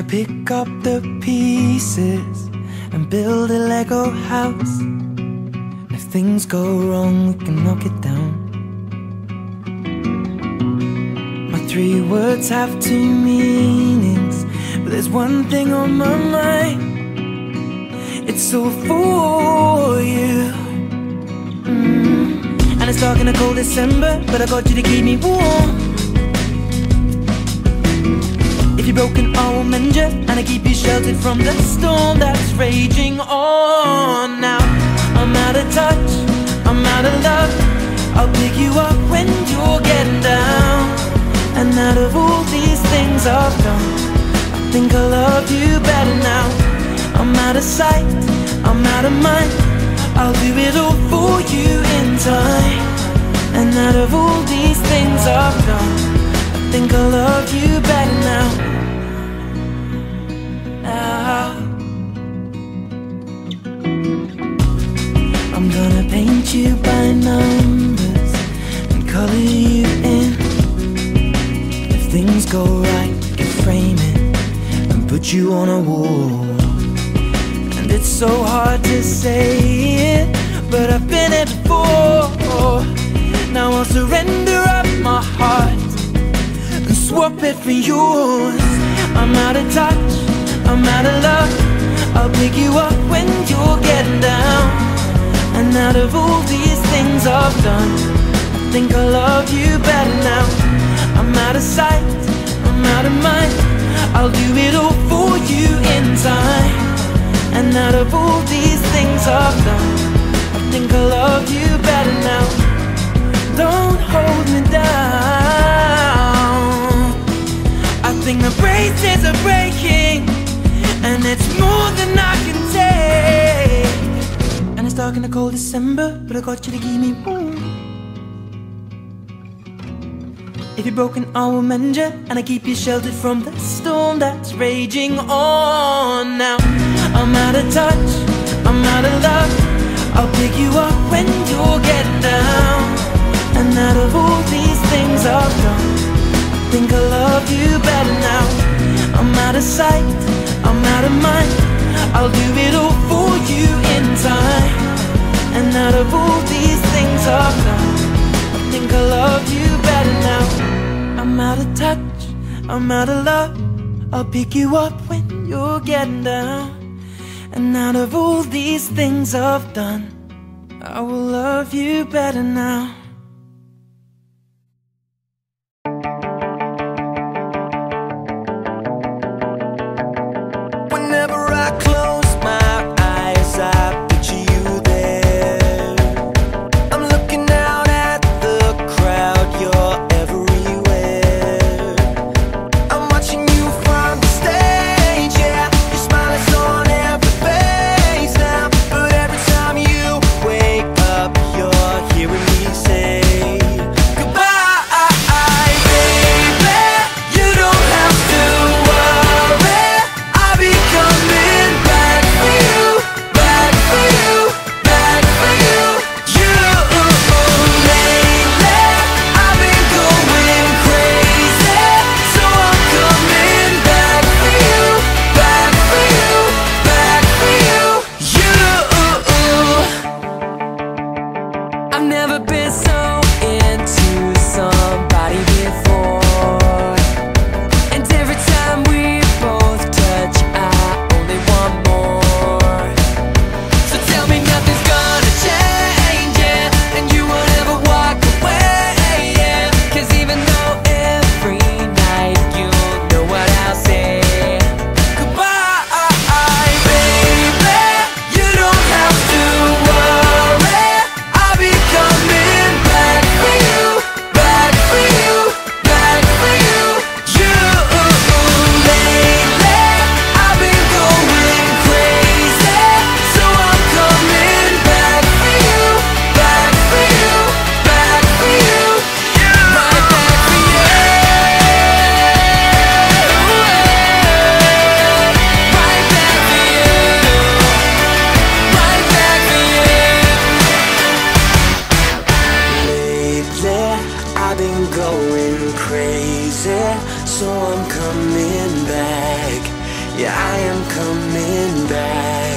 gonna pick up the pieces and build a Lego house. And if things go wrong, we can knock it down. My three words have two meanings, but there's one thing on my mind. It's all for you. And it's dark in a cold December, but I got you to keep me warm. If you're broken, I will mend you, and I keep you sheltered from the storm that's raging on. Now I'm out of touch, I'm out of love. I'll pick you up when you're getting down. And out of all these things I've done, I think I love you better now. I'm out of sight, I'm out of mind. I'll do it all for you in time. And out of all these things I've done, I think I love you better now. I'm gonna paint you by numbers and color you in. If things go right, we can frame it and put you on a wall. And it's so hard to say it, but I've been it before. Now I'll surrender up my heart and swap it for yours. I'm out of touch, I'm out of love. I'll pick you up when you're getting down. And out of all these things I've done, I think I love you better now. I'm out of sight, I'm out of mind. I'll do it all for you in time. And out of all these things I've done, I think I love you better now. Don't hold me down. I think the braces are breaking, and it's more than I can take. It's dark in a cold December, but I got you to give me warm. If you're broken, I will mend you, and I keep you sheltered from the storm that's raging on. Now I'm out of touch, I'm out of love. I'll pick you up when you're getting down. And out of all these things I've done, I think I love you better now. I'm out of sight, I'm out of mind. I'll do it all for you in time. And out of all these things I've done, I think I love you better now. I'm out of touch, I'm out of love. I'll pick you up when you're getting down. And out of all these things I've done, I will love you better now. Going crazy, so I'm coming back. Yeah, I am coming back.